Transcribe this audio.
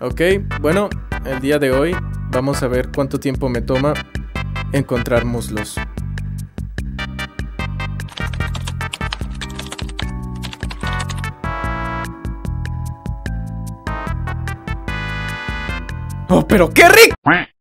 Ok, bueno, el día de hoy vamos a ver cuánto tiempo me toma encontrar muslos. ¡Oh, pero qué rico!